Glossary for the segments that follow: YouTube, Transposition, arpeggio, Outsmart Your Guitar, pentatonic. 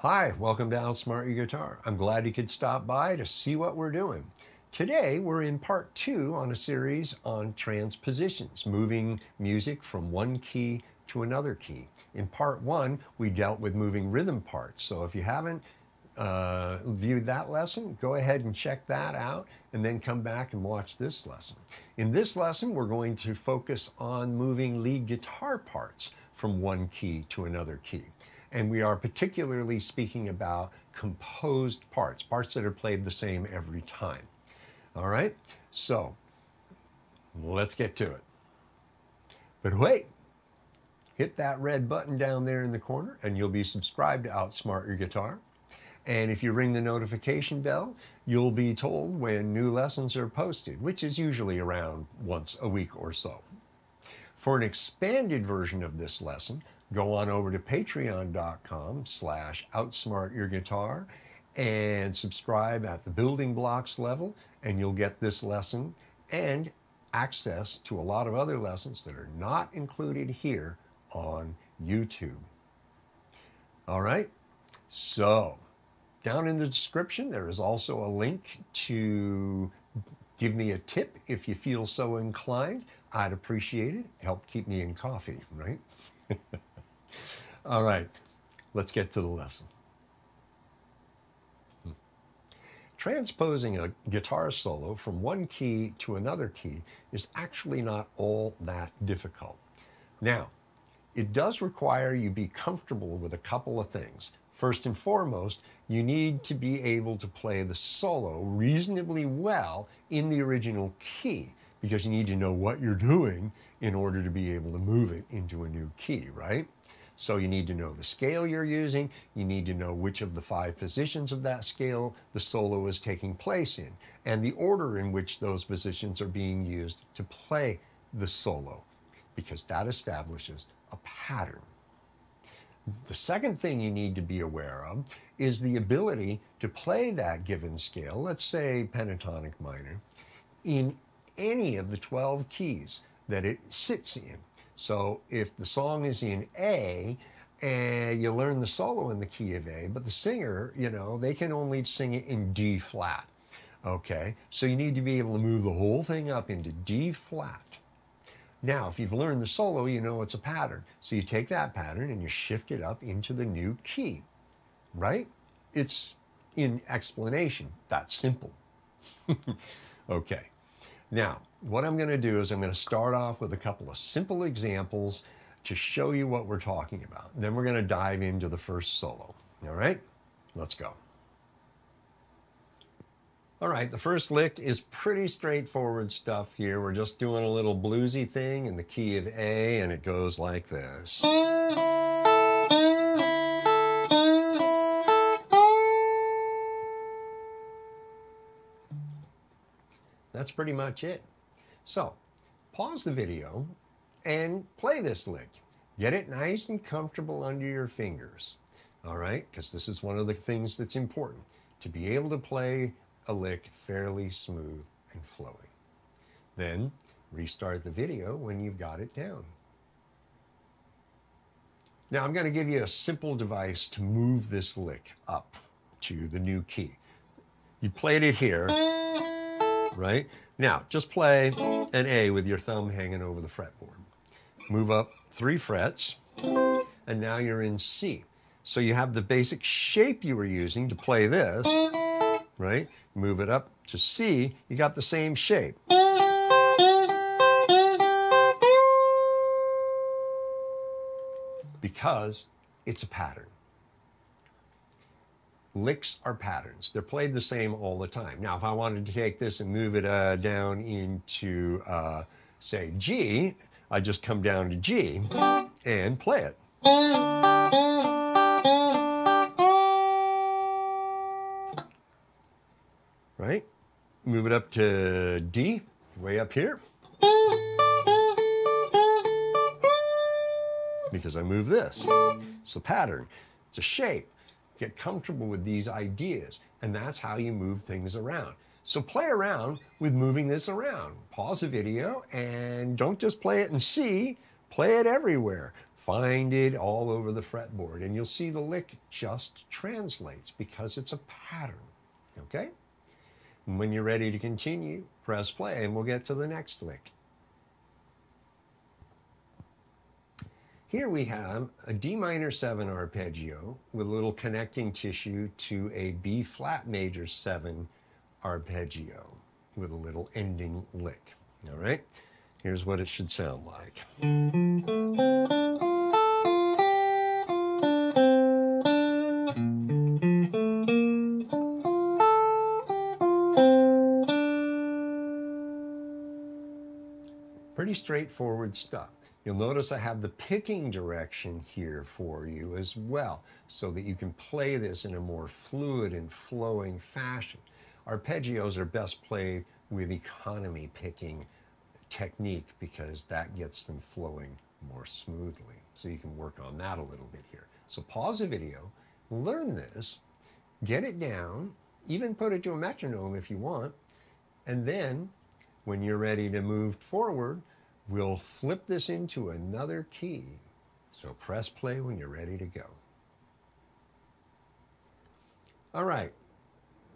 Hi, welcome to Outsmart Your Guitar. I'm glad you could stop by to see what we're doing. Today, we're in part two on a series on transpositions, moving music from one key to another key. In part one, we dealt with moving rhythm parts. So if you haven't viewed that lesson, go ahead and check that out and then come back and watch this lesson. In this lesson, we're going to focus on moving lead guitar parts from one key to another key. And we are particularly speaking about composed parts, parts that are played the same every time. All right, so let's get to it. But wait, hit that red button down there in the corner and you'll be subscribed to Outsmart Your Guitar. And if you ring the notification bell, you'll be told when new lessons are posted, which is usually around once a week or so. For an expanded version of this lesson, go on over to Patreon.com/OutSmartYourGuitar and subscribe at the building blocks level, and you'll get this lesson and access to a lot of other lessons that are not included here on YouTube. All right, so down in the description, there is also a link to give me a tip if you feel so inclined. I'd appreciate it. Help keep me in coffee, right? All right, let's get to the lesson. Transposing a guitar solo from one key to another key is actually not all that difficult. Now, it does require you be comfortable with a couple of things. First and foremost, you need to be able to play the solo reasonably well in the original key, because you need to know what you're doing in order to be able to move it into a new key, right? So you need to know the scale you're using, you need to know which of the five positions of that scale the solo is taking place in, and the order in which those positions are being used to play the solo, because that establishes a pattern. The second thing you need to be aware of is the ability to play that given scale, let's say pentatonic minor, in any of the 12 keys that it sits in. So if the song is in A, and you learn the solo in the key of A, but the singer, you know, they can only sing it in D flat, okay? So you need to be able to move the whole thing up into D flat. Now, if you've learned the solo, you know it's a pattern. So you take that pattern and you shift it up into the new key, right? It's in explanation, that's simple. Okay. Now, what I'm going to do is I'm going to start off with a couple of simple examples to show you what we're talking about. And then we're going to dive into the first solo. All right, let's go. All right, the first lick is pretty straightforward stuff here. We're just doing a little bluesy thing in the key of A, and it goes like this. That's pretty much it. So pause the video and play this lick. Get it nice and comfortable under your fingers. All right, because this is one of the things that's important, to be able to play a lick fairly smooth and flowing. Then restart the video when you've got it down. Now I'm going to give you a simple device to move this lick up to the new key. You played it here. Right? Now, just play an A with your thumb hanging over the fretboard. Move up 3 frets, and now you're in C. So you have the basic shape you were using to play this, right? Move it up to C, you got the same shape. Because it's a pattern. Licks are patterns. They're played the same all the time. Now, if I wanted to take this and move it down into, say, G, I just come down to G and play it. Right? Move it up to D, way up here. Because I move this. It's a pattern. It's a shape. Get comfortable with these ideas, and that's how you move things around. So play around with moving this around. Pause the video and don't just play it in C, play it everywhere. Find it all over the fretboard, and you'll see the lick just translates because it's a pattern, okay? When you're ready to continue, press play, and we'll get to the next lick. Here we have a D minor 7 arpeggio with a little connecting tissue to a B flat major 7 arpeggio with a little ending lick. All right, here's what it should sound like. Pretty straightforward stuff. You'll notice I have the picking direction here for you as well, so that you can play this in a more fluid and flowing fashion. Arpeggios are best played with economy picking technique because that gets them flowing more smoothly. So you can work on that a little bit here. So pause the video, learn this, get it down, even put it to a metronome if you want, and then when you're ready to move forward, we'll flip this into another key. So press play when you're ready to go. All right,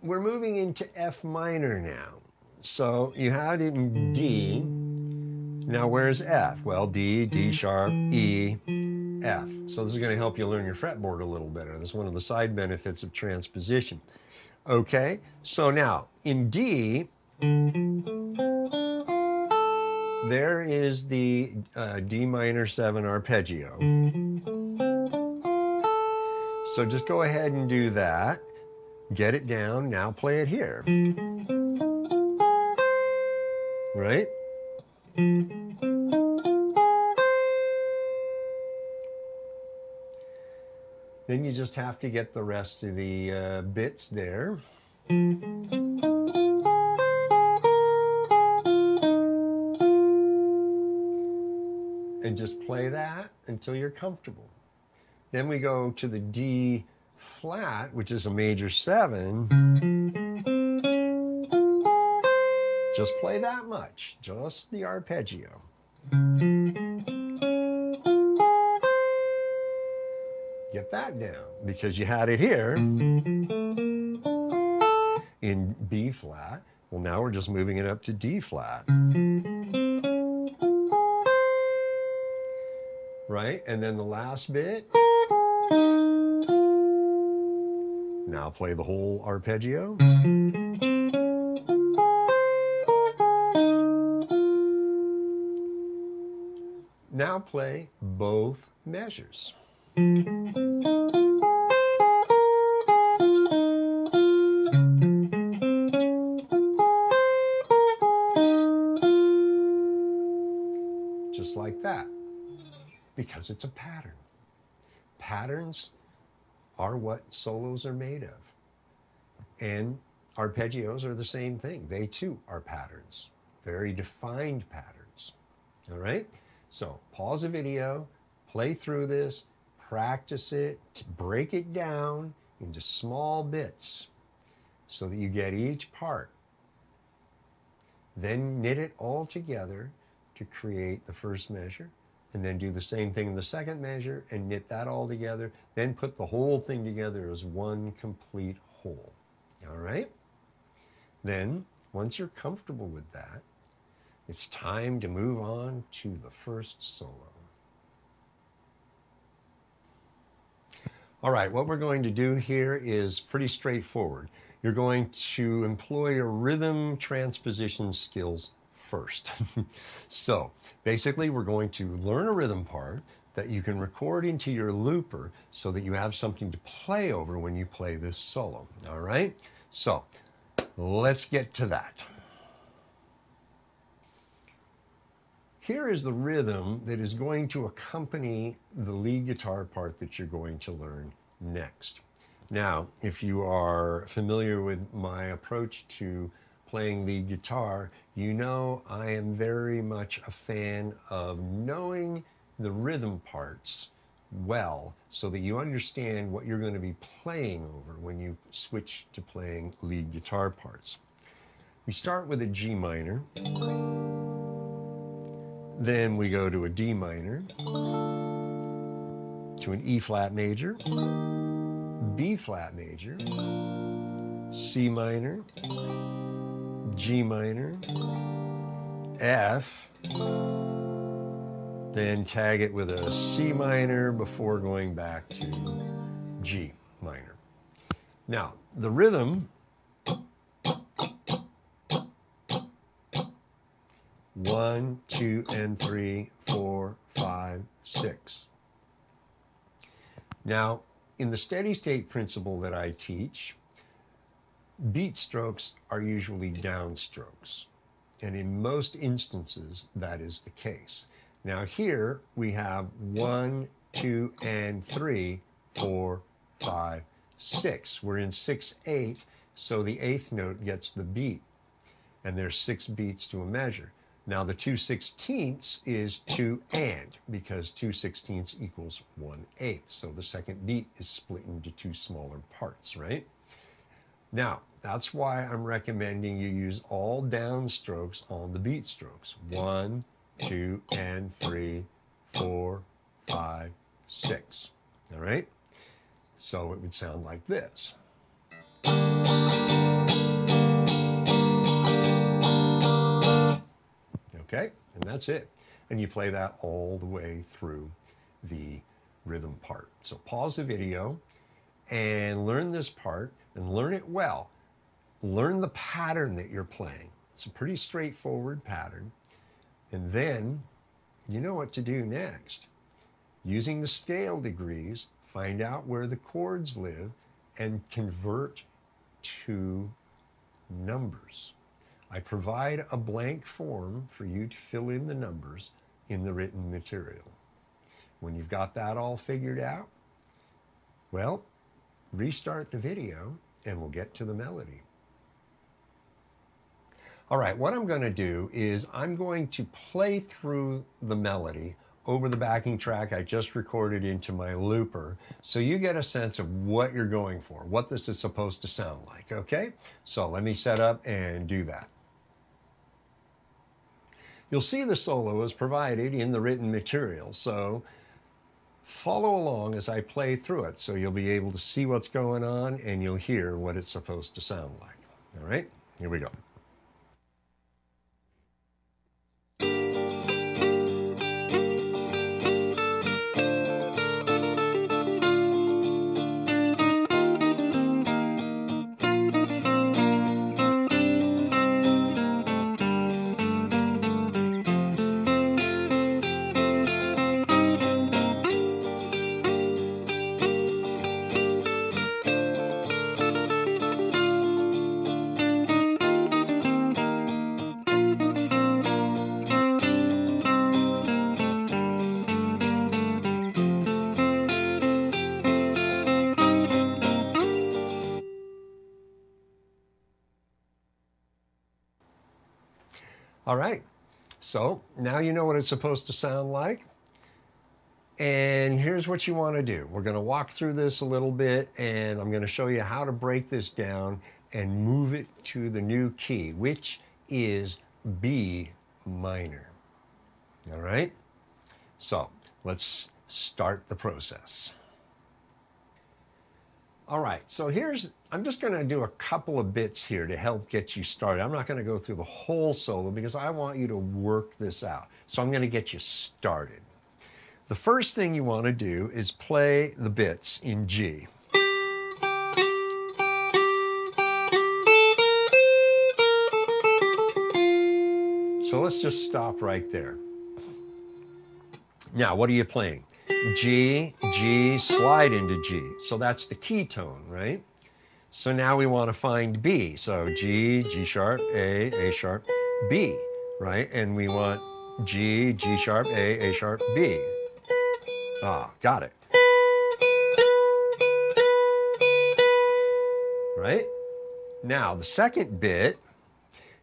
we're moving into F minor now. So you had it in D. Now where's F? Well, D, D sharp, E, F. So this is going to help you learn your fretboard a little better. That's one of the side benefits of transposition. Okay, so now in D, there is the D minor 7 arpeggio. So just go ahead and do that. Get it down, now play it here. Right? Then you just have to get the rest of the bits there. And just play that until you're comfortable. Then we go to the D flat, which is a major 7. Just play that much, just the arpeggio. Get that down, because you had it here in B flat. Well, now we're just moving it up to D flat. Right, and then the last bit. Now play the whole arpeggio. Now play both measures. Just like that. Because it's a pattern. Patterns are what solos are made of. And arpeggios are the same thing. They too are patterns, very defined patterns. All right? So pause the video, play through this, practice it, break it down into small bits so that you get each part. Then knit it all together to create the first measure, and then do the same thing in the second measure and knit that all together, then put the whole thing together as one complete whole. All right? Then, once you're comfortable with that, it's time to move on to the first solo. All right, what we're going to do here is pretty straightforward. You're going to employ your rhythm transposition skills first. So basically we're going to learn a rhythm part that you can record into your looper so that you have something to play over when you play this solo. All right, so let's get to that. Here is the rhythm that is going to accompany the lead guitar part that you're going to learn next. Now, if you are familiar with my approach to playing lead guitar, you know I am very much a fan of knowing the rhythm parts well so that you understand what you're going to be playing over when you switch to playing lead guitar parts. We start with a G minor, then we go to a D minor, to an E flat major, B flat major, C minor, G minor, F, then tag it with a C minor before going back to G minor. Now, the rhythm one, two, and three, four, five, six. Now, in the steady state principle that I teach, beat strokes are usually down strokes, and in most instances that is the case. Now here we have one, two, and three, four, five, six. We're in 6/8, so the eighth note gets the beat, and there's 6 beats to a measure. Now the 2/16 is 2 and, because 2/16 equals 1/8. So the second beat is split into 2 smaller parts, right? Now, that's why I'm recommending you use all down strokes on the beat strokes. 1, 2, and 3, 4, 5, 6, all right? So it would sound like this. Okay, and that's it. And you play that all the way through the rhythm part. So pause the video and learn this part, and learn it well. Learn the pattern that you're playing. It's a pretty straightforward pattern. And then you know what to do next. Using the scale degrees, find out where the chords live and convert to numbers. I provide a blank form for you to fill in the numbers in the written material. When you've got that all figured out, well, restart the video and we'll get to the melody. All right, what I'm going to do is I'm going to play through the melody over the backing track I just recorded into my looper, so you get a sense of what you're going for, what this is supposed to sound like, okay? So let me set up and do that. You'll see the solo is provided in the written material, so follow along as I play through it, so you'll be able to see what's going on and you'll hear what it's supposed to sound like. All right, here we go. All right, so now you know what it's supposed to sound like. And here's what you want to do. We're going to walk through this a little bit, and I'm going to show you how to break this down and move it to the new key, which is B minor. All right, so let's start the process. All right, so here's, I'm just going to do a couple of bits here to help get you started. I'm not going to go through the whole solo because I want you to work this out. So I'm going to get you started. The first thing you want to do is play the bits in G. So let's just stop right there. Now, what are you playing? G, G, slide into G. So that's the key tone, right? So now we want to find B. So G, G sharp, A sharp, B, right? And we want G, G sharp, A sharp, B. Ah, got it. Right? Now, the second bit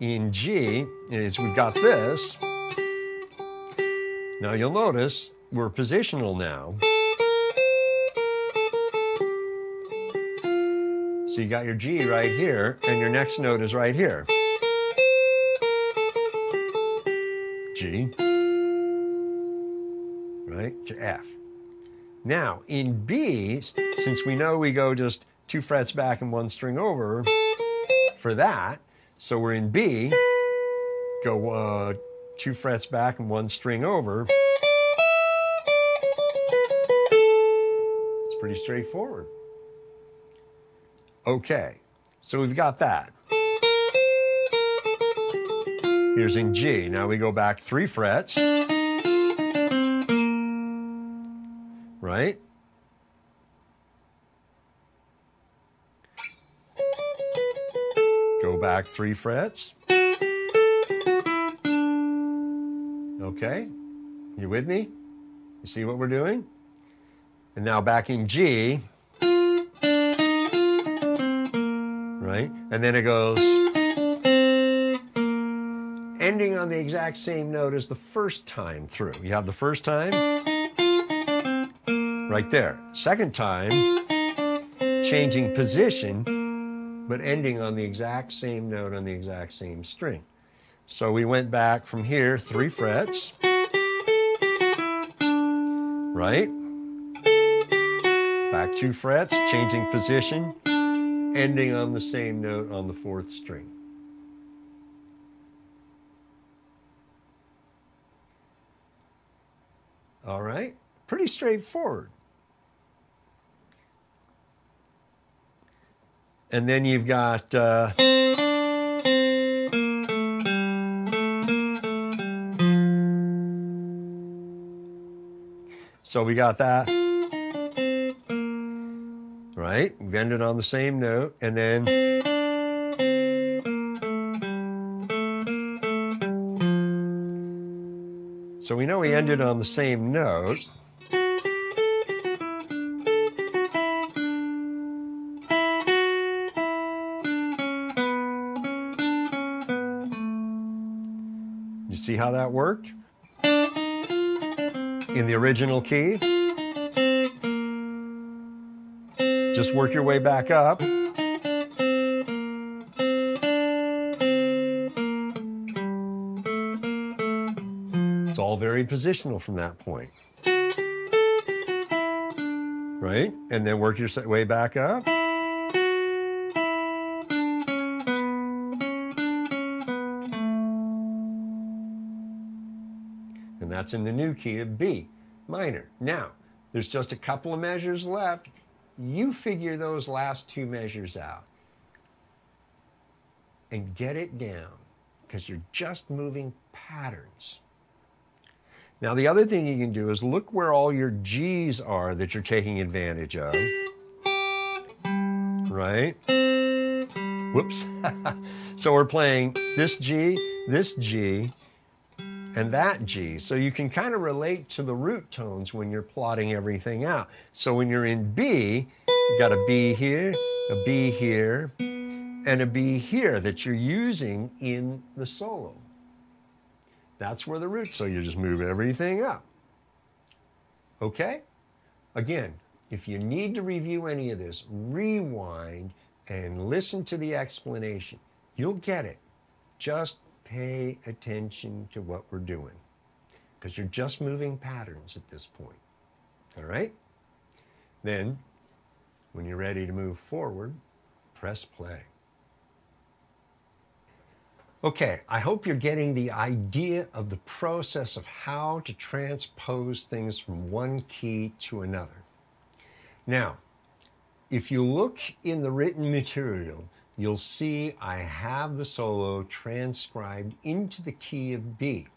in G is we've got this. Now you'll notice we're positional now. So you got your G right here, and your next note is right here. G, right, to F. Now, in B, since we know we go just 2 frets back and 1 string over for that, so we're in B, go 2 frets back and 1 string over. It's pretty straightforward. Okay, so we've got that. Here's in G. Now we go back 3 frets. Right? Go back 3 frets. Okay? You with me? You see what we're doing? And now back in G. Right? And then it goes ending on the exact same note as the first time through. You have the first time. Right there. Second time, changing position, but ending on the exact same note on the exact same string. So we went back from here 3 frets, right? Back 2 frets, changing position, ending on the same note on the 4th string. All right, pretty straightforward. And then you've got so we got that, right? We've ended on the same note, and then so we know we ended on the same note. See how that worked? In the original key. Just work your way back up. It's all very positional from that point. Right? And then work your way back up. And that's in the new key of B minor. Now, there's just a couple of measures left. You figure those last 2 measures out and get it down, because you're just moving patterns. Now, the other thing you can do is look where all your G's are that you're taking advantage of, right? Whoops. So we're playing this G, and that G. So you can kind of relate to the root tones when you're plotting everything out. So when you're in B, you got a B here, a B here, and a B here that you're using in the solo. That's where the root, so you just move everything up. Okay? Again, if you need to review any of this, rewind and listen to the explanation. You'll get it. Just pay attention to what we're doing, because you're just moving patterns at this point. All right? Then, when you're ready to move forward, press play. Okay, I hope you're getting the idea of the process of how to transpose things from one key to another. Now, if you look in the written material, you'll see I have the solo transcribed into the key of B.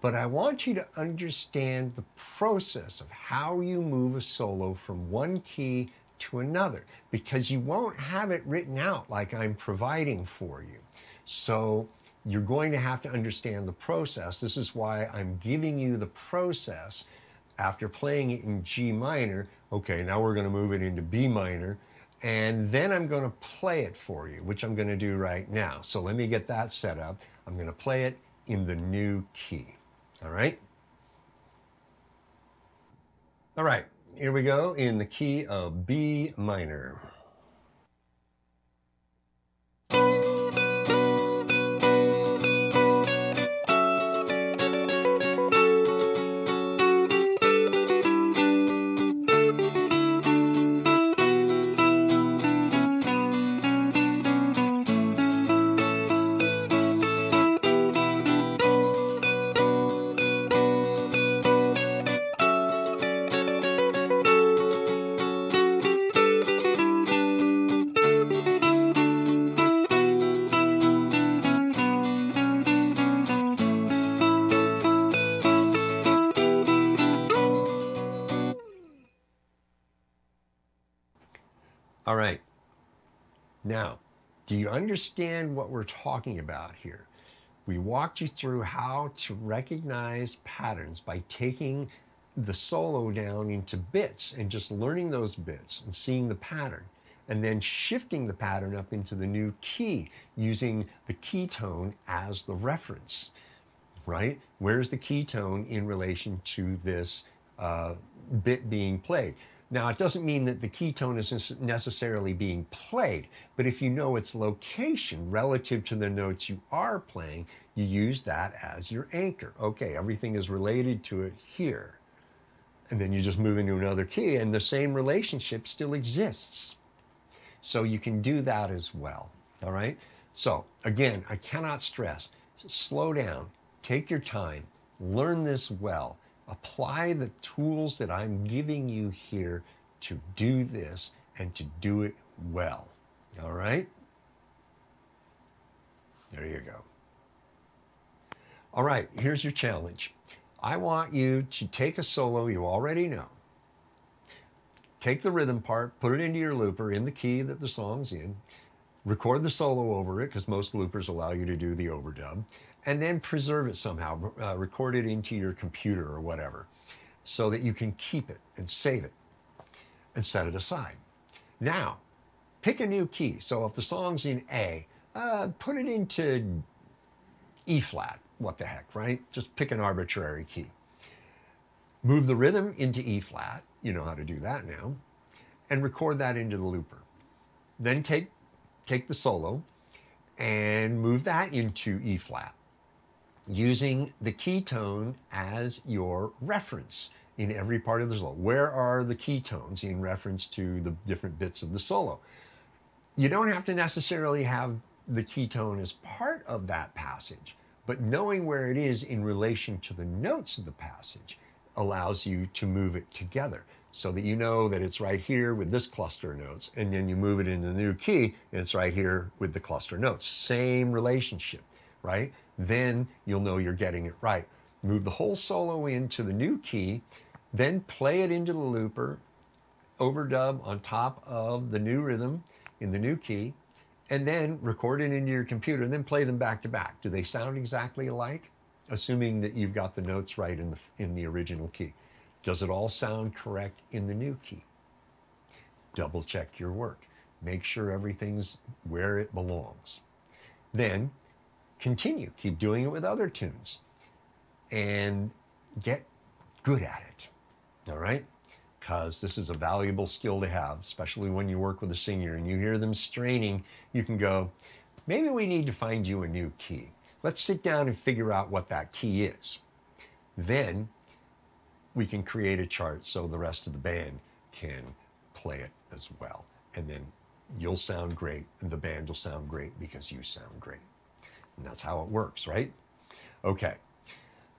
But I want you to understand the process of how you move a solo from one key to another, because you won't have it written out like I'm providing for you. So you're going to have to understand the process. This is why I'm giving you the process. After playing it in G minor, okay, now we're going to move it into B minor, and then I'm going to play it for you, which I'm going to do right now. So let me get that set up. I'm going to play it in the new key. All right? All right, here we go in the key of B minor. All right. Now, do you understand what we're talking about here? We walked you through how to recognize patterns by taking the solo down into bits and just learning those bits and seeing the pattern, and then shifting the pattern up into the new key using the key tone as the reference, right? Where's the key tone in relation to this bit being played? Now, it doesn't mean that the key tone is necessarily being played, but if you know its location relative to the notes you are playing, you use that as your anchor. Okay, everything is related to it here. And then you just move into another key, and the same relationship still exists. So you can do that as well, all right? So again, I cannot stress, slow down, take your time, learn this well. Apply the tools that I'm giving you here to do this and to do it well. All right? There you go. All right, here's your challenge. I want you to take a solo you already know. Take the rhythm part, put it into your looper in the key that the song's in, record the solo over it, because most loopers allow you to do the overdub, and then preserve it somehow, record it into your computer or whatever, so that you can keep it and save it and set it aside. Now, pick a new key. So if the song's in A, put it into E flat, what the heck, right? Just pick an arbitrary key. Move the rhythm into E flat, you know how to do that now, and record that into the looper. Then take the solo and move that into E flat, using the key tone as your reference in every part of the solo. Where are the key tones in reference to the different bits of the solo? You don't have to necessarily have the key tone as part of that passage, but knowing where it is in relation to the notes of the passage allows you to move it together so that you know that it's right here with this cluster of notes, and then you move it into the new key and it's right here with the cluster of notes. Same relationship, right? Then you'll know you're getting it right. Move the whole solo into the new key, then play it into the looper, overdub on top of the new rhythm in the new key, and then record it into your computer, and then play them back to back. Do they sound exactly alike? Assuming that you've got the notes right in the original key. Does it all sound correct in the new key? Double check your work. Make sure everything's where it belongs. Then continue, keep doing it with other tunes and get good at it, all right? Because this is a valuable skill to have, especially when you work with a singer and you hear them straining, you can go, maybe we need to find you a new key. Let's sit down and figure out what that key is. Then we can create a chart so the rest of the band can play it as well. And then you'll sound great and the band will sound great because you sound great. And that's how it works, right? Okay,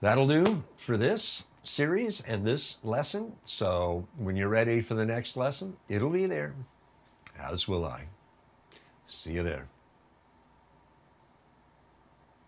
that'll do for this series and this lesson. So when you're ready for the next lesson, it'll be there, as will I. See you there.